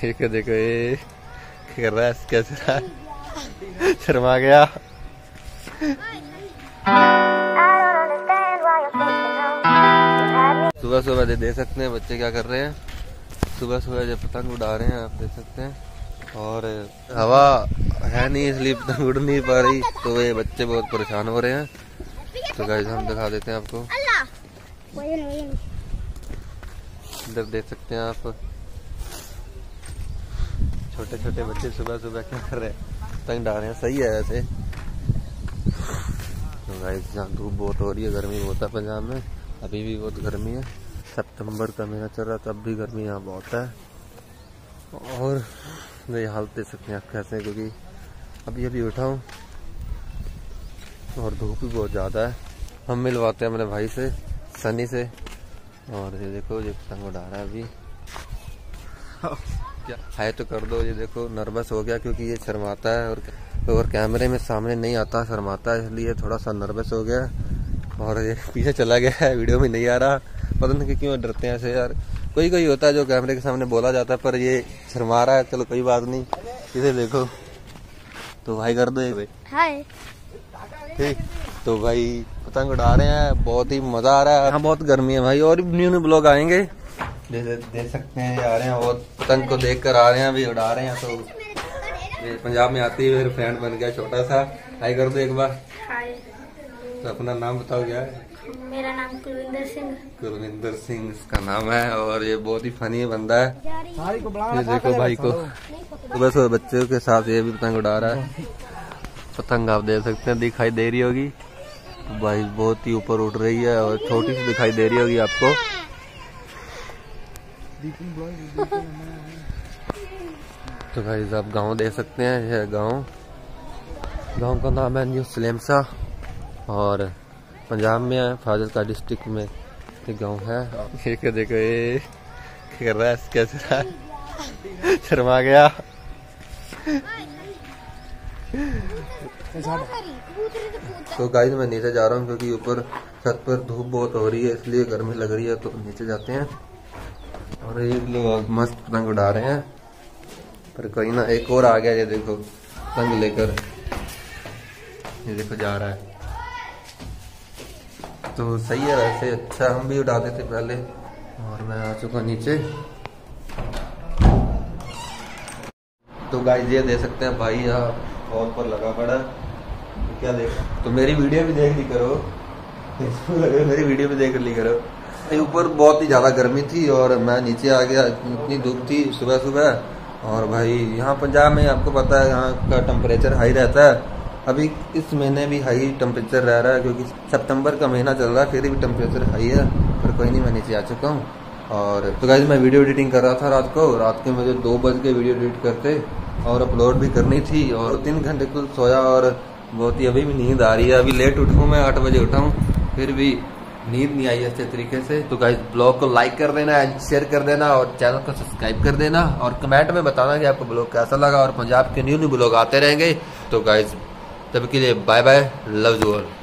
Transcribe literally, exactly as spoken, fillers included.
देखो देखो ये कर रहा है, कैसा शर्मा गया। सुबह सुबह दे, दे सकते हैं बच्चे क्या कर रहे हैं, सुबह सुबह जब पतंग उड़ा रहे हैं आप देख सकते हैं। और हवा है नहीं इसलिए पतंग उड़ नहीं पा रही, तो ये बच्चे बहुत परेशान हो रहे हैं। तो गाइस हम दिखा देते हैं आपको, इधर देख सकते हैं आप छोटे छोटे बच्चे सुबह सुबह क्या कर रहे हैं, पतंग डाल रहे हैं। सही है वैसे। तो गाइस यहाँ धूप बहुत हो रही है, गर्मी बहुत है पंजाब में, अभी भी बहुत गर्मी है। सितंबर का महीना चल रहा है तब भी गर्मी यहाँ बहुत है। और ये हालत दे सकते हैं आप कैसे, क्योंकि अभी अभी उठा हूँ और धूप भी बहुत ज़्यादा है। हम मिलवाते हैं अपने भाई से सनी से। और ये देखो ये पतंग उड़ा रहा है अभी, क्या हाय तो कर दो। ये देखो नर्वस हो गया क्योंकि ये शर्माता है और और कैमरे में सामने नहीं आता, शर्माता है इसलिए थोड़ा सा नर्वस हो गया। और ये पीछे चला गया है, वीडियो में नहीं आ रहा, पता नहीं क्यों डरते हैं ऐसे यार। कोई कोई होता है जो कैमरे के सामने बोला जाता है पर ये शर्मा रहा है, चलो कोई बात नहीं। इसे देखो तो भाई कर दो भाई, ठीक। तो भाई पतंग उड़ा रहे हैं, बहुत ही मजा आ रहा है। हाँ बहुत गर्मी है भाई, और न्यू न्यू ब्लॉग आएंगे दे, दे, दे सकते हैं। आ रहे हैं बहुत पतंग को देखकर आ रहे हैं, अभी उड़ा रहे हैं। तो पंजाब में आते ही मेरे फ्रेंड बन गया छोटा सा, हाय कर दो एक बार। हाय। तो अपना नाम बताओ क्या है? मेरा नाम कुलविंदर सिंह। कुलविंदर सिंह इसका नाम है और ये बहुत ही फनी बंदा है। ये देखो भाई को सुबह सुबह बच्चों के साथ ये भी पतंग उड़ा रहा है। पतंग आप देख सकते हैं दिखाई दे रही होगी भाई, बहुत ही ऊपर उठ रही है और छोटी सी दिखाई दे रही होगी आपको। तो भाई आप गांव देख सकते हैं, यह गांव गांव का नाम है न्यू सलेमसा और पंजाब में है, फाजिलका डिस्ट्रिक्ट में ये गांव है। देखो देखो ये कर रहा है, कैसा शर्मा गया। तो गाइस मैं नीचे जा रहा हूँ क्योंकि ऊपर छत पर धूप बहुत हो रही है इसलिए गर्मी लग रही है, तो नीचे जाते हैं। और ये लोग मस्त पतंग उड़ा रहे हैं पर कहीं ना एक और आ गया। ये देखो पतंग लेकर ये देखो जा रहा है। तो सही है वैसे, अच्छा हम भी उड़ाते थे पहले। और मैं आ चुका नीचे। तो गाइस ये दे सकते हैं भाई यहाँ और पर लगा पड़ा क्या देख, तो मेरी वीडियो भी देख ली करो, मेरी वीडियो भी देख ली करो। ऊपर बहुत ही ज़्यादा गर्मी थी और मैं नीचे आ गया, इतनी धूप थी सुबह सुबह। और भाई यहाँ पंजाब में आपको पता है यहाँ का टेम्परेचर हाई रहता है, अभी इस महीने भी हाई टेम्परेचर रह रहा है क्योंकि सितंबर का महीना चल रहा है, फिर भी टेम्परेचर हाई है। पर कोई नहीं मैं नीचे आ चुका हूँ। और तो गाइस मैं वीडियो एडिटिंग कर रहा था रात को, रात के मुझे दो बज के वीडियो एडिट करते और अपलोड भी करनी थी। और तीन घंटे कुल सोया और बहुत ही अभी भी नींद आ रही है। अभी लेट उठूँ मैं, आठ बजे उठा हूँ फिर भी नींद नहीं आई अच्छे तरीके से। तो गाइस ब्लॉग को लाइक कर देना एंड शेयर कर देना और चैनल को सब्सक्राइब कर देना और कमेंट में बताना कि आपको ब्लॉग कैसा लगा। और पंजाब के न्यू न्यू ब्लॉग आते रहेंगे। तो गाइस तब के लिए bye bye, love you all.